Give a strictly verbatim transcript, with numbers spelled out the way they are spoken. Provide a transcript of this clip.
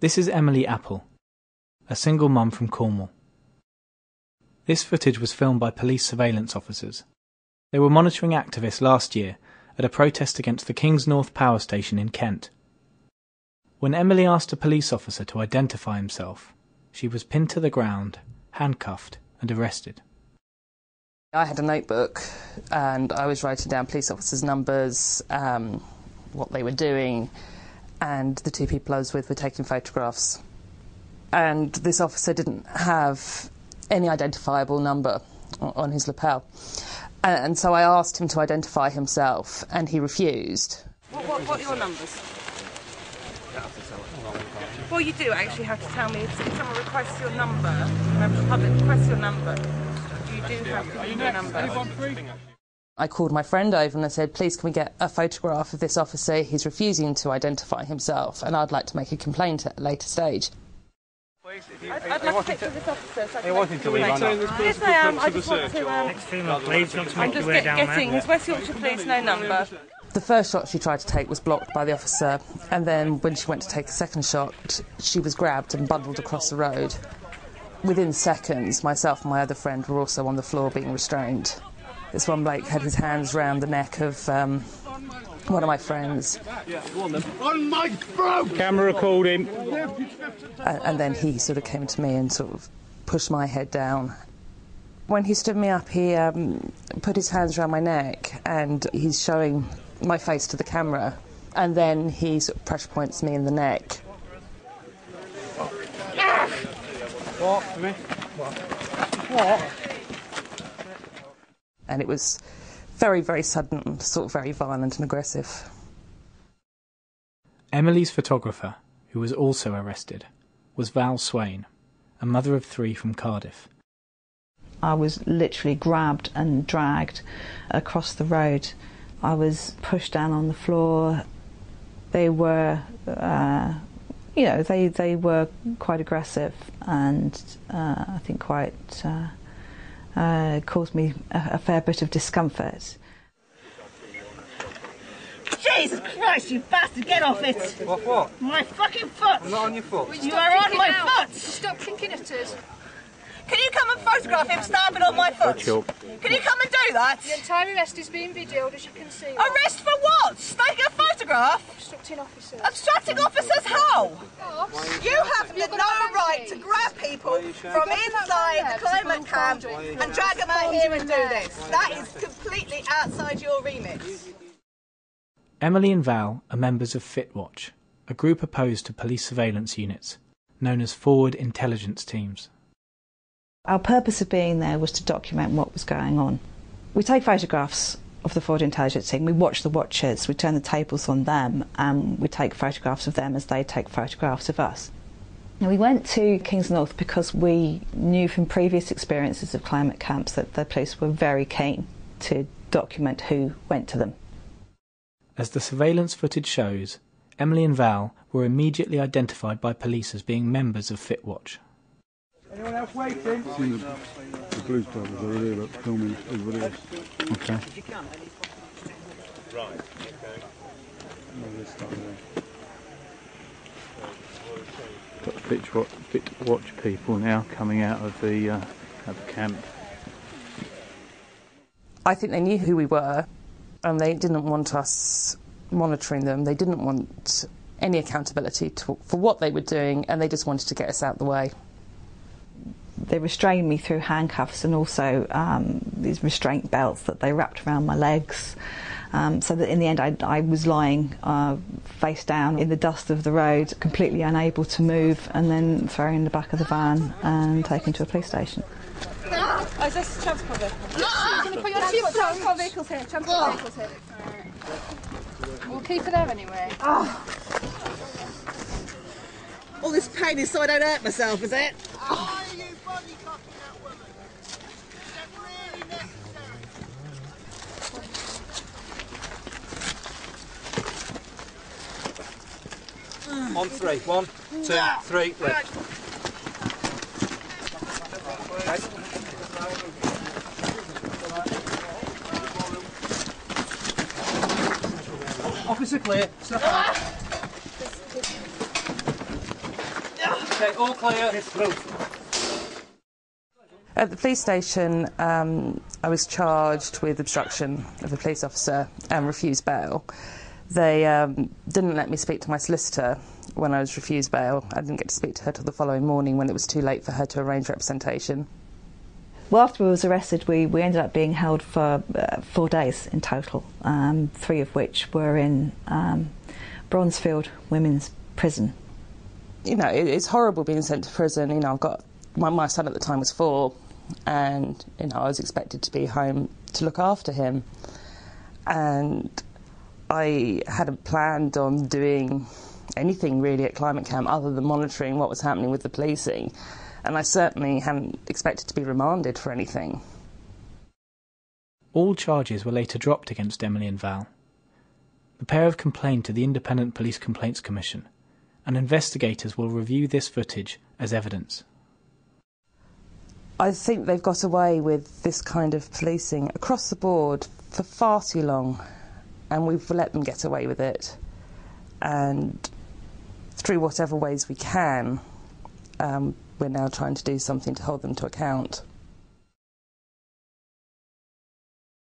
This is Emily Apple, a single mum from Cornwall. This footage was filmed by police surveillance officers. They were monitoring activists last year at a protest against the Kingsnorth Power Station in Kent. When Emily asked a police officer to identify himself, she was pinned to the ground, handcuffed and arrested. I had a notebook and I was writing down police officers' numbers, um, what they were doing, and the two people I was with were taking photographs. And this officer didn't have any identifiable number on his lapel. And so I asked him to identify himself, and he refused. What, what, what are your numbers? Well, you do actually have to tell me. If, if someone requests your number, member of the public requests your number, you do have to give your number. I called my friend over and I said, please can we get a photograph of this officer? He's refusing to identify himself and I'd like to make a complaint at a later stage. I'd, I'd like to picture this officer so I can make a complaint. Yes, I am. I just want to... Um, Next female, please, not to make your way down there. I'm just getting his West Yorkshire Police, no number. The first shot she tried to take was blocked by the officer and then when she went to take the second shot, she was grabbed and bundled across the road. Within seconds, myself and my other friend were also on the floor being restrained. This one, Blake, had his hands round the neck of um, one of my friends. On my throat! Camera recording. And, and then he sort of came to me and sort of pushed my head down. When he stood me up, he um, put his hands around my neck and he's showing my face to the camera. And then he sort of pressure points me in the neck. What? What? What? And it was very, very sudden and sort of very violent and aggressive. Emily's photographer, who was also arrested, was Val Swain, a mother of three from Cardiff. I was literally grabbed and dragged across the road. I was pushed down on the floor. They were, uh, you know, they, they were quite aggressive and uh, I think quite... Uh, Uh, caused me a, a fair bit of discomfort. Jesus Christ, you bastard, get off it! What, what? My fucking foot! I'm not on your foot. Well, you are on my out. foot! Stop kicking at us. Can you come and photograph him stamping on my foot? Can you come and do that? The entire arrest is being videoed, as you can see. Arrest for what? Snake a photograph? Obstructing officers. Obstructing officers how? You have no right to grab people from inside the climate camp and drag them out here and do this. That is completely outside your remit. Emily and Val are members of Fit Watch, a group opposed to police surveillance units, known as forward intelligence teams. Our purpose of being there was to document what was going on. We take photographs of the forward intelligence team, we watch the watchers, we turn the tables on them and we take photographs of them as they take photographs of us. Now, we went to Kingsnorth because we knew from previous experiences of climate camps that the police were very keen to document who went to them. As the surveillance footage shows, Emily and Val were immediately identified by police as being members of Fit Watch. Anyone else waiting? I've seen the, the police brothers over there about filming everybody else. Okay. Right, okay. Got the Fit Watch, Fit Watch people now coming out of the, uh, out of the camp. I think they knew who we were and they didn't want us monitoring them. They didn't want any accountability to, for what they were doing and they just wanted to get us out of the way. They restrained me through handcuffs and also um, these restraint belts that they wrapped around my legs, um, so that in the end I, I was lying uh, face down in the dust of the road, completely unable to move, and then thrown in the back of the van and taken to a police station. Oh, is this transport vehicle? You're going to put your transport, transport vehicles here. Transport oh. vehicles here. Right. We'll keep it there anyway. Oh. All this pain is so I don't hurt myself, is it? Oh. On three. One, two, three, lift. Officer clear. Step out. Okay, all clear. Miss Wilson. At the police station, um, I was charged with obstruction of a police officer and refused bail. They um, didn't let me speak to my solicitor when I was refused bail. I didn't get to speak to her till the following morning when it was too late for her to arrange representation. Well, after we was arrested, we, we ended up being held for uh, four days in total, um, three of which were in um, Bronzefield Women's Prison. You know, it, it's horrible being sent to prison. You know, I've got my, my son at the time was four, and you know I was expected to be home to look after him, and I hadn't planned on doing anything really at climate camp other than monitoring what was happening with the policing. And I certainly hadn't expected to be remanded for anything. All charges were later dropped against Emily and Val. The pair have complained to the Independent Police Complaints Commission, and investigators will review this footage as evidence. I think they've got away with this kind of policing across the board for far too long, and we've let them get away with it, and through whatever ways we can, um, we're now trying to do something to hold them to account.